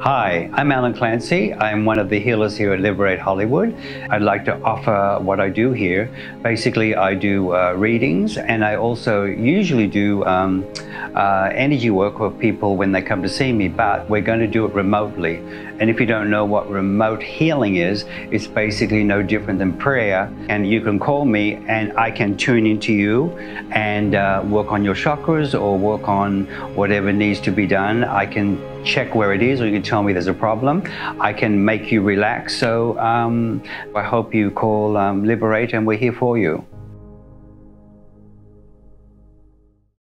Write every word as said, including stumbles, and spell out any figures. Hi, I'm Alan Clancy. I'm one of the healers here at Liberate Hollywood. I'd like to offer what I do here. Basically, I do uh, readings, and I also usually do um, uh, energy work with people when they come to see me, but we're going to do it remotely. And if you don't know what remote healing is, it's basically no different than prayer. And you can call me and I can tune into you and uh, work on your chakras or work on whatever needs to be done. I can check where it is, or you can tell me there's a problem. I can make you relax. So um, I hope you call um, Liberate, and we're here for you.